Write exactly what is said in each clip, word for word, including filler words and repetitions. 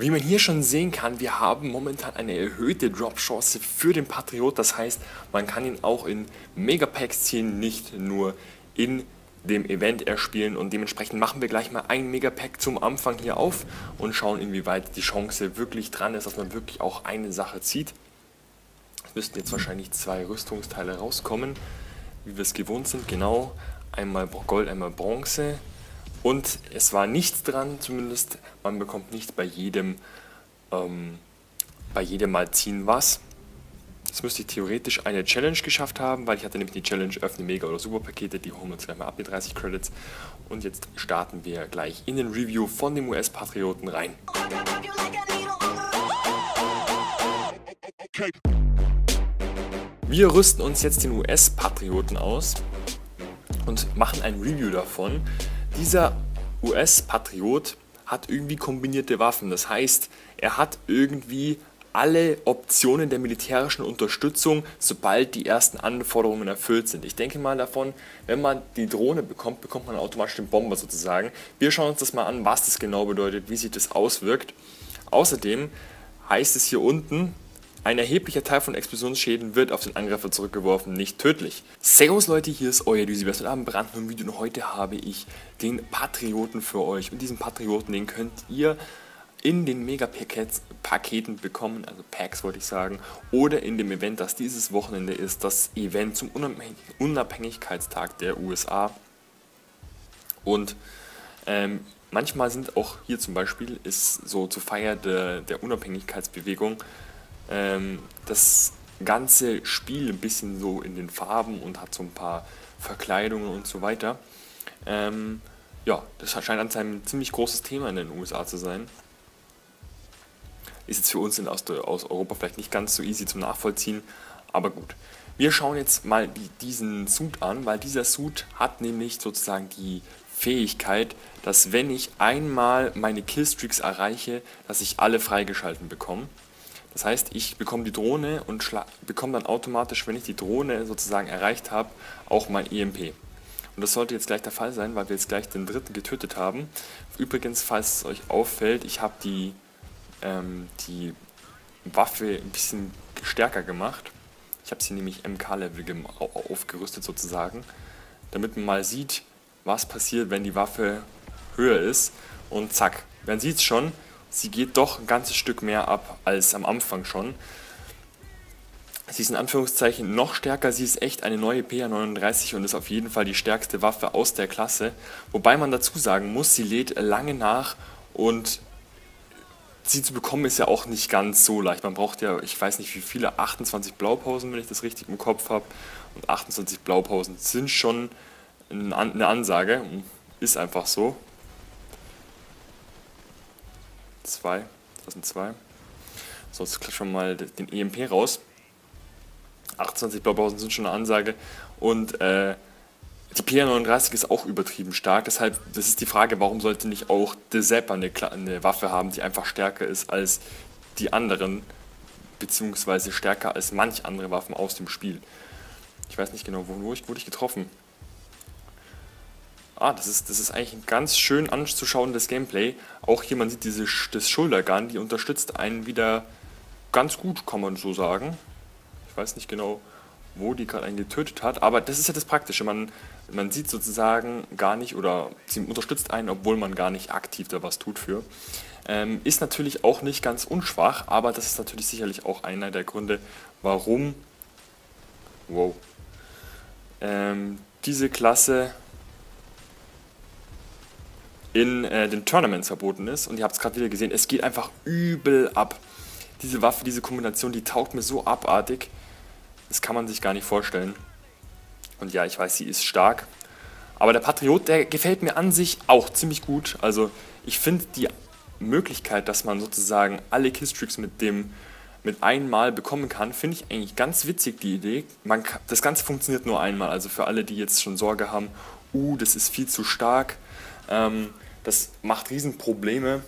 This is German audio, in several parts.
Wie man hier schon sehen kann, wir haben momentan eine erhöhte Drop-Chance für den Patriot. Das heißt, man kann ihn auch in Megapacks ziehen, nicht nur in dem Event erspielen, und dementsprechend machen wir gleich mal ein Megapack zum Anfang hier auf und schauen, inwieweit die Chance wirklich dran ist, dass man wirklich auch eine Sache zieht. Es müssten jetzt wahrscheinlich zwei Rüstungsteile rauskommen, wie wir es gewohnt sind, genau, einmal Gold, einmal Bronze, und es war nichts dran, zumindest man bekommt nicht bei jedem ähm, bei jedem Mal ziehen was. Jetzt müsste ich theoretisch eine Challenge geschafft haben, weil ich hatte nämlich die Challenge öffne Mega- oder Superpakete, die holen wir uns gleich mal ab, die dreißig Credits. Und jetzt starten wir gleich in den Review von dem U S-Patrioten rein. Wir rüsten uns jetzt den U S-Patrioten aus und machen ein Review davon. Dieser U S-Patriot hat irgendwie kombinierte Waffen, das heißt, er hat irgendwie alle Optionen der militärischen Unterstützung, sobald die ersten Anforderungen erfüllt sind. Ich denke mal davon, wenn man die Drohne bekommt, bekommt man automatisch den Bomber sozusagen. Wir schauen uns das mal an, was das genau bedeutet, wie sich das auswirkt. Außerdem heißt es hier unten, ein erheblicher Teil von Explosionsschäden wird auf den Angreifer zurückgeworfen, nicht tödlich. Servus Leute, hier ist euer DuesiBS mit einem brandneuen Video, und heute habe ich den Patrioten für euch. Und diesen Patrioten, den könnt ihr in den Mega-Paketen bekommen, also Packs wollte ich sagen, oder in dem Event, das dieses Wochenende ist, das Event zum Unabhängigkeitstag der U S A. Und ähm, manchmal sind auch hier zum Beispiel, ist so zur Feier de, der Unabhängigkeitsbewegung, ähm, das ganze Spiel ein bisschen so in den Farben und hat so ein paar Verkleidungen und so weiter. Ähm, ja, das scheint anscheinend ein ziemlich großes Thema in den U S A zu sein. Ist jetzt für uns in aus Europa vielleicht nicht ganz so easy zum Nachvollziehen, aber gut. Wir schauen jetzt mal die, diesen Suit an, weil dieser Suit hat nämlich sozusagen die Fähigkeit, dass wenn ich einmal meine Killstreaks erreiche, dass ich alle freigeschalten bekomme. Das heißt, ich bekomme die Drohne und bekomme dann automatisch, wenn ich die Drohne sozusagen erreicht habe, auch mein E M P. Und das sollte jetzt gleich der Fall sein, weil wir jetzt gleich den dritten getötet haben. Übrigens, falls es euch auffällt, ich habe die die Waffe ein bisschen stärker gemacht. Ich habe sie nämlich M K-Level aufgerüstet sozusagen, damit man mal sieht, was passiert, wenn die Waffe höher ist. Und zack, man sieht es schon, sie geht doch ein ganzes Stück mehr ab als am Anfang schon. Sie ist in Anführungszeichen noch stärker, sie ist echt eine neue P A neununddreißig und ist auf jeden Fall die stärkste Waffe aus der Klasse. Wobei man dazu sagen muss, sie lädt lange nach, und sie zu bekommen ist ja auch nicht ganz so leicht. Man braucht ja, ich weiß nicht wie viele, achtundzwanzig Blaupausen, wenn ich das richtig im Kopf habe. Und achtundzwanzig Blaupausen sind schon eine Ansage. Ist einfach so. Zwei. Das sind zwei. So, jetzt klatschen wir mal den E M P raus. achtundzwanzig Blaupausen sind schon eine Ansage. Und äh, die P A neununddreißig ist auch übertrieben stark, deshalb, das ist die Frage, warum sollte nicht auch der Sapper eine, eine Waffe haben, die einfach stärker ist als die anderen, beziehungsweise stärker als manch andere Waffen aus dem Spiel. Ich weiß nicht genau, wo, wo ich, wurde ich getroffen. Ah, das ist, das ist eigentlich ein ganz schön anzuschauendes Gameplay. Auch hier, man sieht diese, das Schultergun, die unterstützt einen wieder ganz gut, kann man so sagen. Ich weiß nicht genau, wo die gerade einen getötet hat, aber das ist ja das Praktische, man, man sieht sozusagen gar nicht, oder sie unterstützt einen, obwohl man gar nicht aktiv da was tut für. Ähm, ist natürlich auch nicht ganz unschwach, aber das ist natürlich sicherlich auch einer der Gründe, warum wow, ähm, diese Klasse in äh, den Tournaments verboten ist, und ihr habt es gerade wieder gesehen, es geht einfach übel ab. Diese Waffe, diese Kombination, die taugt mir so abartig. Das kann man sich gar nicht vorstellen. Und ja, ich weiß, sie ist stark. Aber der Patriot, der gefällt mir an sich auch ziemlich gut. Also ich finde die Möglichkeit, dass man sozusagen alle Killstreaks mit dem mit einmal bekommen kann, finde ich eigentlich ganz witzig, die Idee. Man kann, das Ganze funktioniert nur einmal. Also für alle, die jetzt schon Sorge haben, uh, das ist viel zu stark, ähm, das macht Riesenprobleme.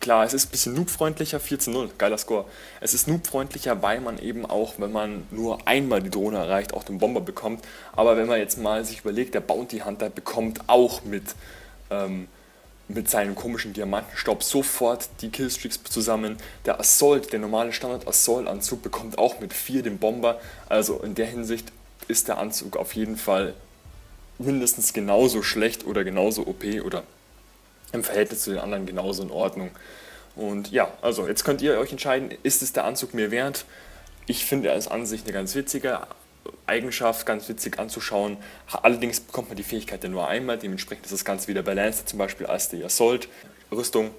Klar, es ist ein bisschen noobfreundlicher, vierzehn null, geiler Score. Es ist noobfreundlicher, weil man eben auch, wenn man nur einmal die Drohne erreicht, auch den Bomber bekommt. Aber wenn man jetzt mal sich überlegt, der Bounty Hunter bekommt auch mit, ähm, mit seinem komischen Diamantenstaub sofort die Killstreaks zusammen. Der Assault, der normale Standard-Assault-Anzug, bekommt auch mit vier den Bomber. Also in der Hinsicht ist der Anzug auf jeden Fall mindestens genauso schlecht oder genauso O P oder im Verhältnis zu den anderen genauso in Ordnung. Und ja, also jetzt könnt ihr euch entscheiden, ist es der Anzug mir wert? Ich finde, er ist an sich eine ganz witzige Eigenschaft, ganz witzig anzuschauen. Allerdings bekommt man die Fähigkeit ja nur einmal, dementsprechend ist das Ganze wieder balanced, zum Beispiel als die Assault-Rüstung.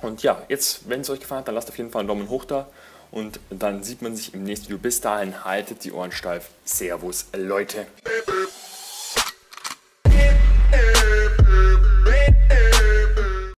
Und ja, jetzt, wenn es euch gefallen hat, dann lasst auf jeden Fall einen Daumen hoch da und dann sieht man sich im nächsten Video. Bis dahin, haltet die Ohren steif. Servus, Leute!